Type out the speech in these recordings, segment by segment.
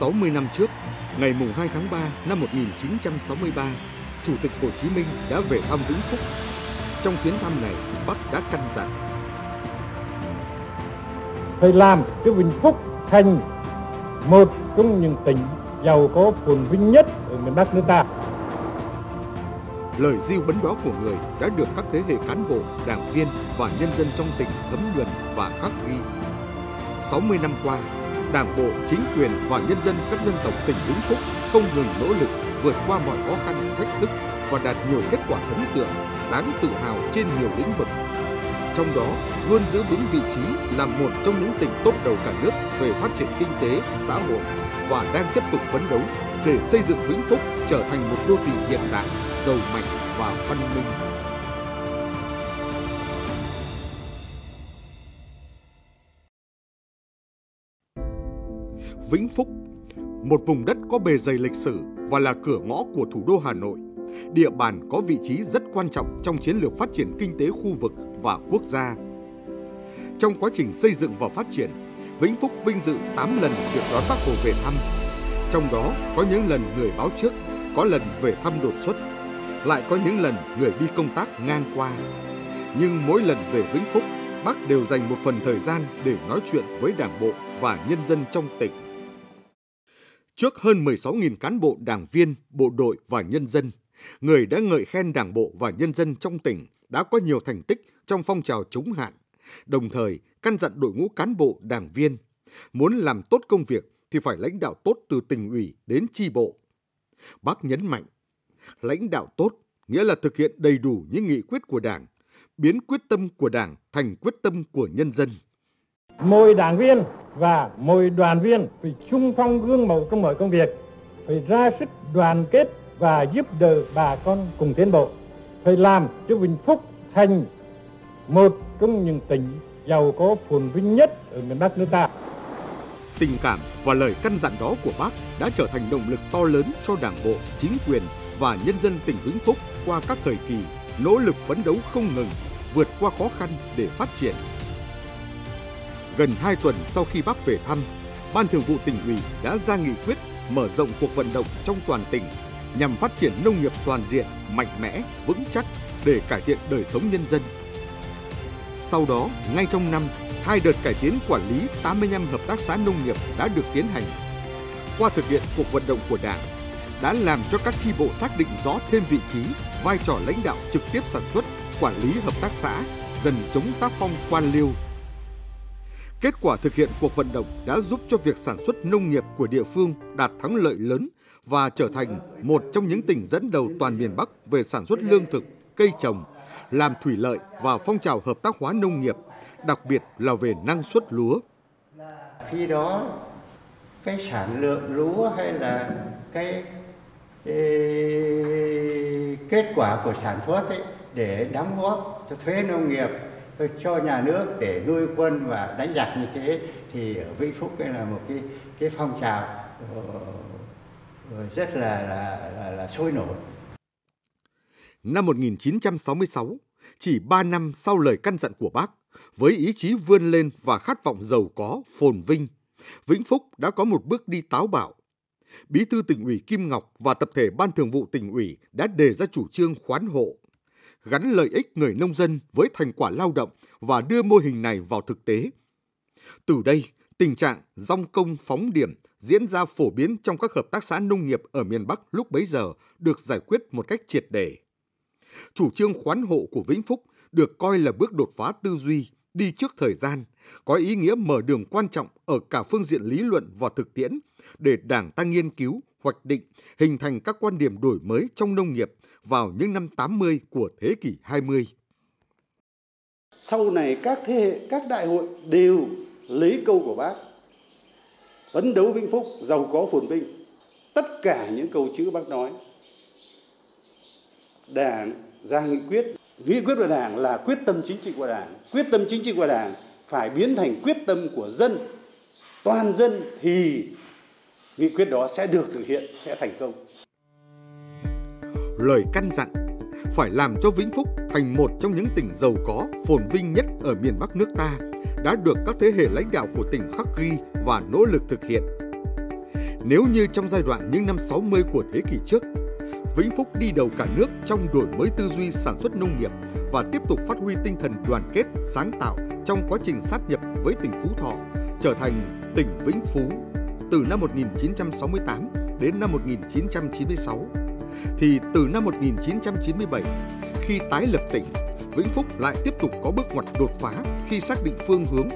60 năm trước, ngày mùng 2 tháng 3 năm 1963, Chủ tịch Hồ Chí Minh đã về thăm Vĩnh Phúc. Trong chuyến thăm này, Bác đã căn dặn: phải làm cho Vĩnh Phúc thành một trong những tỉnh giàu có phồn vinh nhất ở miền Bắc nước ta. Lời diêu bấn đó của người đã được các thế hệ cán bộ, đảng viên và nhân dân trong tỉnh thấm nhuần và khắc ghi. 60 năm qua, Đảng bộ, chính quyền và nhân dân các dân tộc tỉnh Vĩnh Phúc không ngừng nỗ lực vượt qua mọi khó khăn, thách thức và đạt nhiều kết quả ấn tượng, đáng tự hào trên nhiều lĩnh vực. Trong đó, luôn giữ vững vị trí là một trong những tỉnh top đầu cả nước về phát triển kinh tế, xã hội và đang tiếp tục phấn đấu để xây dựng Vĩnh Phúc trở thành một đô thị hiện đại, giàu mạnh và văn minh. Vĩnh Phúc, một vùng đất có bề dày lịch sử và là cửa ngõ của thủ đô Hà Nội, địa bàn có vị trí rất quan trọng trong chiến lược phát triển kinh tế khu vực và quốc gia. Trong quá trình xây dựng và phát triển, Vĩnh Phúc vinh dự 8 lần được đón Bác Hồ về thăm. Trong đó có những lần người báo trước, có lần về thăm đột xuất, lại có những lần người đi công tác ngang qua. Nhưng mỗi lần về Vĩnh Phúc, Bác đều dành một phần thời gian để nói chuyện với Đảng bộ và nhân dân trong tỉnh. Trước hơn 16.000 cán bộ, đảng viên, bộ đội và nhân dân, người đã ngợi khen Đảng bộ và nhân dân trong tỉnh đã có nhiều thành tích trong phong trào chống hạn, đồng thời căn dặn đội ngũ cán bộ, đảng viên, muốn làm tốt công việc thì phải lãnh đạo tốt từ tỉnh ủy đến chi bộ. Bác nhấn mạnh, lãnh đạo tốt nghĩa là thực hiện đầy đủ những nghị quyết của Đảng, biến quyết tâm của Đảng thành quyết tâm của nhân dân. Mỗi đảng viên và mỗi đoàn viên phải xung phong gương mẫu trong mọi công việc, phải ra sức đoàn kết và giúp đỡ bà con cùng tiến bộ, phải làm cho Vĩnh Phúc thành một trong những tỉnh giàu có phồn vinh nhất ở miền Bắc nước ta. Tình cảm và lời căn dặn đó của Bác đã trở thành động lực to lớn cho Đảng bộ, chính quyền và nhân dân tỉnh Vĩnh Phúc qua các thời kỳ, nỗ lực phấn đấu không ngừng, vượt qua khó khăn để phát triển. Gần 2 tuần sau khi Bác về thăm, Ban Thường vụ Tỉnh ủy đã ra nghị quyết mở rộng cuộc vận động trong toàn tỉnh nhằm phát triển nông nghiệp toàn diện, mạnh mẽ, vững chắc để cải thiện đời sống nhân dân. Sau đó, ngay trong năm, 2 đợt cải tiến quản lý 85 hợp tác xã nông nghiệp đã được tiến hành. Qua thực hiện cuộc vận động của Đảng, đã làm cho các chi bộ xác định rõ thêm vị trí, vai trò lãnh đạo trực tiếp sản xuất, quản lý hợp tác xã, dần chống tác phong quan liêu. Kết quả thực hiện cuộc vận động đã giúp cho việc sản xuất nông nghiệp của địa phương đạt thắng lợi lớn và trở thành một trong những tỉnh dẫn đầu toàn miền Bắc về sản xuất lương thực, cây trồng, làm thủy lợi và phong trào hợp tác hóa nông nghiệp, đặc biệt là về năng suất lúa. Khi đó, cái sản lượng lúa hay là kết quả của sản xuất ấy, để đóng góp cho thuế nông nghiệp, cho nhà nước, để nuôi quân và đánh giặc như thế, thì ở Vĩnh Phúc đây là một cái phong trào rất là sôi nổi. Năm 1966, chỉ 3 năm sau lời căn dặn của Bác, với ý chí vươn lên và khát vọng giàu có, phồn vinh, Vĩnh Phúc đã có một bước đi táo bạo. Bí thư Tỉnh ủy Kim Ngọc và tập thể Ban Thường vụ Tỉnh ủy đã đề ra chủ trương khoán hộ, gắn lợi ích người nông dân với thành quả lao động và đưa mô hình này vào thực tế. Từ đây, tình trạng dong công phóng điểm diễn ra phổ biến trong các hợp tác xã nông nghiệp ở miền Bắc lúc bấy giờ được giải quyết một cách triệt để. Chủ trương khoán hộ của Vĩnh Phúc được coi là bước đột phá tư duy, đi trước thời gian, có ý nghĩa mở đường quan trọng ở cả phương diện lý luận và thực tiễn để Đảng ta nghiên cứu, hoạch định, hình thành các quan điểm đổi mới trong nông nghiệp vào những năm 80 của thế kỷ 20. Sau này các thế hệ, các đại hội đều lấy câu của Bác: phấn đấu Vĩnh Phúc giàu có phồn vinh. Tất cả những câu chữ Bác nói, Đảng ra nghị quyết của Đảng là quyết tâm chính trị của Đảng. Quyết tâm chính trị của Đảng phải biến thành quyết tâm của dân, toàn dân thì nghị quyết đó sẽ được thực hiện, sẽ thành công. Lời căn dặn phải làm cho Vĩnh Phúc thành một trong những tỉnh giàu có, phồn vinh nhất ở miền Bắc nước ta đã được các thế hệ lãnh đạo của tỉnh khắc ghi và nỗ lực thực hiện. Nếu như trong giai đoạn những năm 60 của thế kỷ trước, Vĩnh Phúc đi đầu cả nước trong đổi mới tư duy sản xuất nông nghiệp và tiếp tục phát huy tinh thần đoàn kết, sáng tạo trong quá trình sát nhập với tỉnh Phú Thọ, trở thành tỉnh Vĩnh Phú từ năm 1968 đến năm 1996. Thì từ năm 1997, khi tái lập tỉnh, Vĩnh Phúc lại tiếp tục có bước ngoặt đột phá khi xác định phương hướng,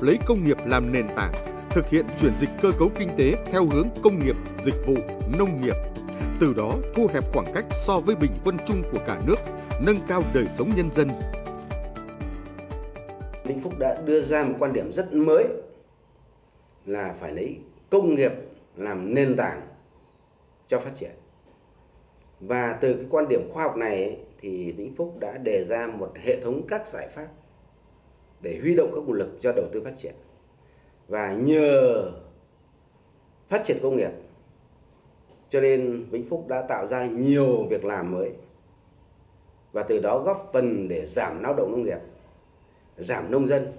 lấy công nghiệp làm nền tảng, thực hiện chuyển dịch cơ cấu kinh tế theo hướng công nghiệp, dịch vụ, nông nghiệp. Từ đó thu hẹp khoảng cách so với bình quân chung của cả nước, nâng cao đời sống nhân dân. Vĩnh Phúc đã đưa ra một quan điểm rất mới là phải lấy công nghiệp làm nền tảng cho phát triển. Và từ cái quan điểm khoa học này thì Vĩnh Phúc đã đề ra một hệ thống các giải pháp để huy động các nguồn lực cho đầu tư phát triển. Và nhờ phát triển công nghiệp cho nên Vĩnh Phúc đã tạo ra nhiều việc làm mới, và từ đó góp phần để giảm lao động nông nghiệp, giảm nông dân,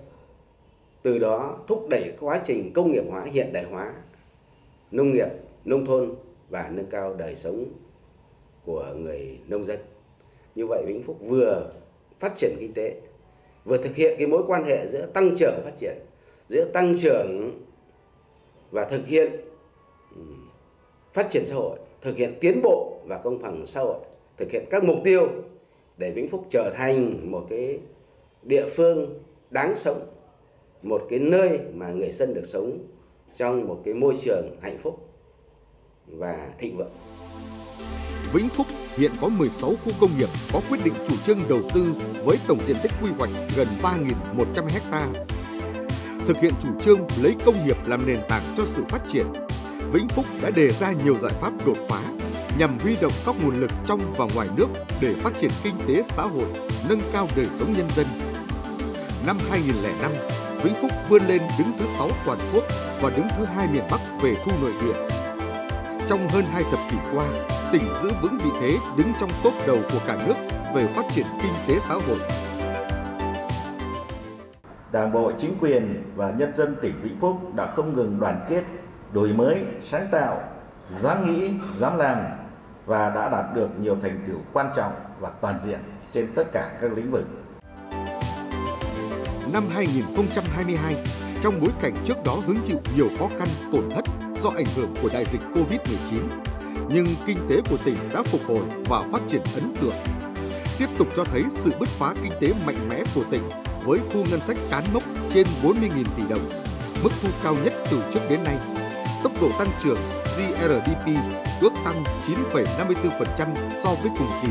từ đó thúc đẩy quá trình công nghiệp hóa, hiện đại hóa nông nghiệp, nông thôn và nâng cao đời sống của người nông dân. Như vậy Vĩnh Phúc vừa phát triển kinh tế, vừa thực hiện cái mối quan hệ giữa tăng trưởng và phát triển, giữa tăng trưởng và thực hiện phát triển xã hội, thực hiện tiến bộ và công bằng xã hội, thực hiện các mục tiêu để Vĩnh Phúc trở thành một cái địa phương đáng sống, một cái nơi mà người dân được sống trong một cái môi trường hạnh phúc và thịnh vượng. Vĩnh Phúc hiện có 16 khu công nghiệp có quyết định chủ trương đầu tư với tổng diện tích quy hoạch gần 3.100 ha. Thực hiện chủ trương lấy công nghiệp làm nền tảng cho sự phát triển, Vĩnh Phúc đã đề ra nhiều giải pháp đột phá nhằm huy động các nguồn lực trong và ngoài nước để phát triển kinh tế xã hội, nâng cao đời sống nhân dân. Năm 2005, Vĩnh Phúc vươn lên đứng thứ 6 toàn quốc và đứng thứ 2 miền Bắc về thu nội địa. Trong hơn 2 thập kỷ qua, tỉnh giữ vững vị thế đứng trong top đầu của cả nước về phát triển kinh tế xã hội. Đảng bộ, chính quyền và nhân dân tỉnh Vĩnh Phúc đã không ngừng đoàn kết, đổi mới, sáng tạo, dám nghĩ, dám làm và đã đạt được nhiều thành tựu quan trọng và toàn diện trên tất cả các lĩnh vực. Năm 2022, trong bối cảnh trước đó hứng chịu nhiều khó khăn, tổn thất do ảnh hưởng của đại dịch Covid-19, nhưng kinh tế của tỉnh đã phục hồi và phát triển ấn tượng, tiếp tục cho thấy sự bứt phá kinh tế mạnh mẽ của tỉnh với thu ngân sách cán mốc trên 40.000 tỷ đồng, mức thu cao nhất từ trước đến nay. Tốc độ tăng trưởng GRDP ước tăng 9,54% so với cùng kỳ,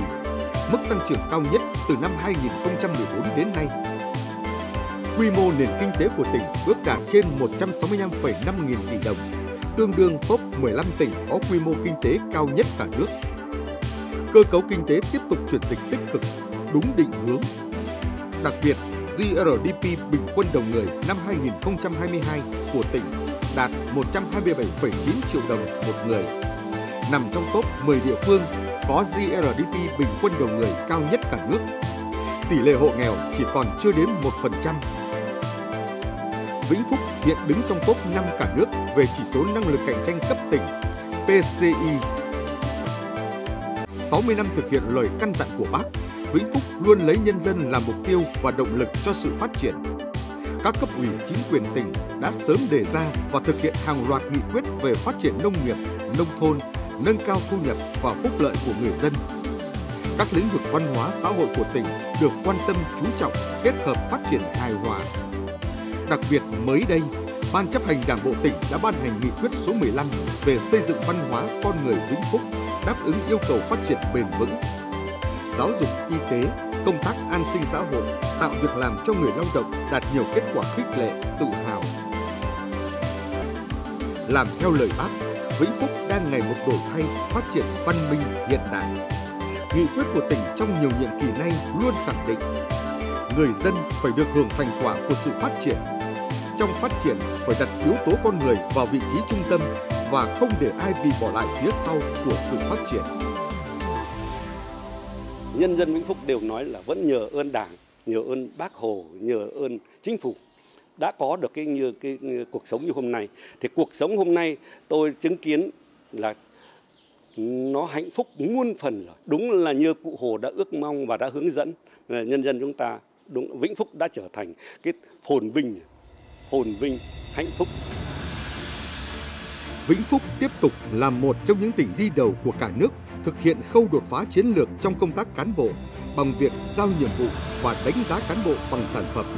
mức tăng trưởng cao nhất từ năm 2014 đến nay. Quy mô nền kinh tế của tỉnh ước đạt trên 165,5 nghìn tỷ đồng, tương đương top 15 tỉnh có quy mô kinh tế cao nhất cả nước. Cơ cấu kinh tế tiếp tục chuyển dịch tích cực, đúng định hướng. Đặc biệt, GRDP bình quân đầu người năm 2022 của tỉnh đạt 127,9 triệu đồng một người, nằm trong top 10 địa phương có GRDP bình quân đầu người cao nhất cả nước. Tỷ lệ hộ nghèo chỉ còn chưa đến 1%. Vĩnh Phúc hiện đứng trong top 5 cả nước về chỉ số năng lực cạnh tranh cấp tỉnh, PCI. 60 năm thực hiện lời căn dặn của Bác, Vĩnh Phúc luôn lấy nhân dân làm mục tiêu và động lực cho sự phát triển. Các cấp ủy chính quyền tỉnh đã sớm đề ra và thực hiện hàng loạt nghị quyết về phát triển nông nghiệp, nông thôn, nâng cao thu nhập và phúc lợi của người dân. Các lĩnh vực văn hóa xã hội của tỉnh được quan tâm chú trọng, kết hợp phát triển hài hòa. Đặc biệt mới đây, Ban chấp hành Đảng bộ tỉnh đã ban hành nghị quyết số 15 về xây dựng văn hóa con người Vĩnh Phúc đáp ứng yêu cầu phát triển bền vững. Giáo dục, y tế, công tác an sinh xã hội, tạo việc làm cho người lao động đạt nhiều kết quả khích lệ, tự hào. Làm theo lời Bác, Vĩnh Phúc đang ngày một đổi thay, phát triển văn minh hiện đại. Nghị quyết của tỉnh trong nhiều nhiệm kỳ nay luôn khẳng định người dân phải được hưởng thành quả của sự phát triển. Trong phát triển phải đặt yếu tố con người vào vị trí trung tâm và không để ai bị bỏ lại phía sau của sự phát triển. Nhân dân Vĩnh Phúc đều nói là vẫn nhờ ơn Đảng, nhờ ơn Bác Hồ, nhờ ơn Chính phủ đã có được cái cuộc sống như hôm nay. Thì cuộc sống hôm nay tôi chứng kiến là nó hạnh phúc muôn phần rồi. Đúng là như cụ Hồ đã ước mong và đã hướng dẫn nhân dân chúng ta, đúng Vĩnh Phúc đã trở thành cái phồn vinh, hạnh phúc. Vĩnh Phúc tiếp tục là một trong những tỉnh đi đầu của cả nước thực hiện khâu đột phá chiến lược trong công tác cán bộ bằng việc giao nhiệm vụ và đánh giá cán bộ bằng sản phẩm,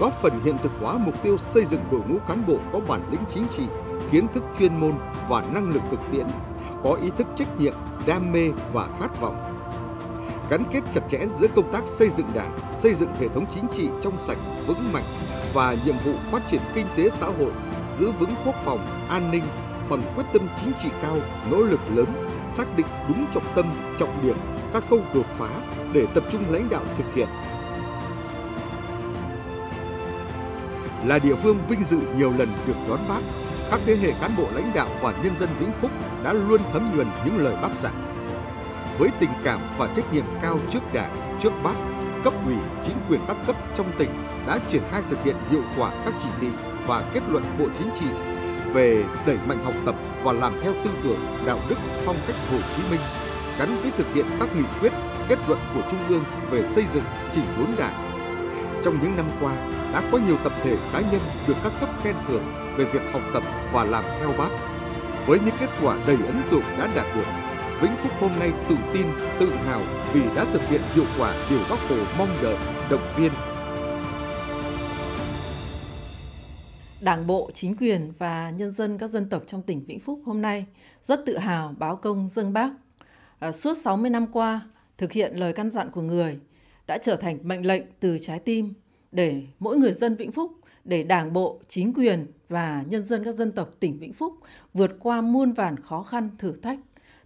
góp phần hiện thực hóa mục tiêu xây dựng đội ngũ cán bộ có bản lĩnh chính trị, kiến thức chuyên môn và năng lực thực tiễn, có ý thức trách nhiệm, đam mê và khát vọng. Gắn kết chặt chẽ giữa công tác xây dựng đảng, xây dựng hệ thống chính trị trong sạch, vững mạnh và nhiệm vụ phát triển kinh tế xã hội, giữ vững quốc phòng, an ninh bằng quyết tâm chính trị cao, nỗ lực lớn, xác định đúng trọng tâm, trọng điểm, các khâu đột phá để tập trung lãnh đạo thực hiện. Là địa phương vinh dự nhiều lần được đón Bác, các thế hệ cán bộ lãnh đạo và nhân dân Vĩnh Phúc đã luôn thấm nhuần những lời Bác dặn. Với tình cảm và trách nhiệm cao trước Đảng, trước Bác, cấp ủy, chính quyền các cấp trong tỉnh đã triển khai thực hiện hiệu quả các chỉ thị và kết luận Bộ Chính trị về đẩy mạnh học tập và làm theo tư tưởng, đạo đức, phong cách Hồ Chí Minh, gắn với thực hiện các nghị quyết, kết luận của Trung ương về xây dựng, chỉnh đốn Đảng. Trong những năm qua, đã có nhiều tập thể cá nhân được các cấp khen thưởng về việc học tập và làm theo Bác. Với những kết quả đầy ấn tượng đã đạt được, Vĩnh Phúc hôm nay tự tin, tự hào vì đã thực hiện hiệu quả điều Bác Hồ mong đợi, động viên. Đảng bộ, chính quyền và nhân dân các dân tộc trong tỉnh Vĩnh Phúc hôm nay rất tự hào báo công dâng Bác. Suốt 60 năm qua, thực hiện lời căn dặn của Người đã trở thành mệnh lệnh từ trái tim để mỗi người dân Vĩnh Phúc, để Đảng bộ, chính quyền và nhân dân các dân tộc tỉnh Vĩnh Phúc vượt qua muôn vàn khó khăn, thử thách,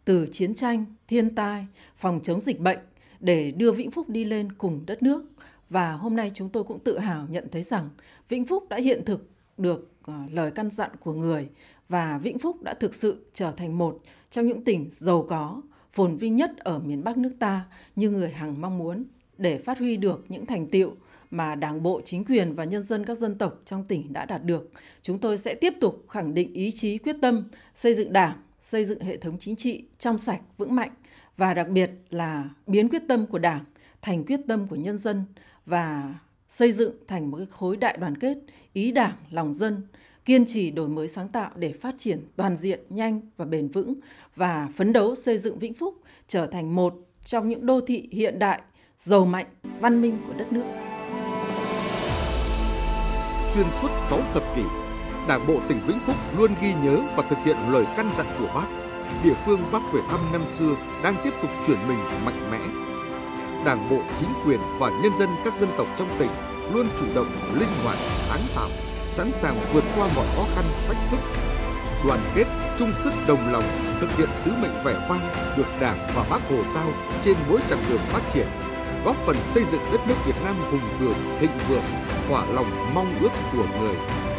từ chiến tranh, thiên tai, phòng chống dịch bệnh để đưa Vĩnh Phúc đi lên cùng đất nước. Và hôm nay chúng tôi cũng tự hào nhận thấy rằng Vĩnh Phúc đã hiện thực được lời căn dặn của Người và Vĩnh Phúc đã thực sự trở thành một trong những tỉnh giàu có, phồn vinh nhất ở miền Bắc nước ta như Người hằng mong muốn. Để phát huy được những thành tựu mà Đảng bộ, chính quyền và nhân dân các dân tộc trong tỉnh đã đạt được, chúng tôi sẽ tiếp tục khẳng định ý chí quyết tâm xây dựng Đảng, xây dựng hệ thống chính trị trong sạch, vững mạnh và đặc biệt là biến quyết tâm của Đảng thành quyết tâm của nhân dân và xây dựng thành một cái khối đại đoàn kết, ý Đảng, lòng dân, kiên trì đổi mới sáng tạo để phát triển toàn diện, nhanh và bền vững và phấn đấu xây dựng Vĩnh Phúc trở thành một trong những đô thị hiện đại, giàu mạnh, văn minh của đất nước. Xuyên suốt 6 thập kỷ, Đảng bộ tỉnh Vĩnh Phúc luôn ghi nhớ và thực hiện lời căn dặn của Bác. Địa phương Bác về thăm năm xưa đang tiếp tục chuyển mình mạnh mẽ. Đảng bộ, chính quyền và nhân dân các dân tộc trong tỉnh luôn chủ động, linh hoạt, sáng tạo, sẵn sàng vượt qua mọi khó khăn, thách thức, đoàn kết, chung sức đồng lòng thực hiện sứ mệnh vẻ vang được Đảng và Bác Hồ giao trên mỗi chặng đường phát triển, góp phần xây dựng đất nước Việt Nam hùng cường, thịnh vượng, thỏa lòng mong ước của Người.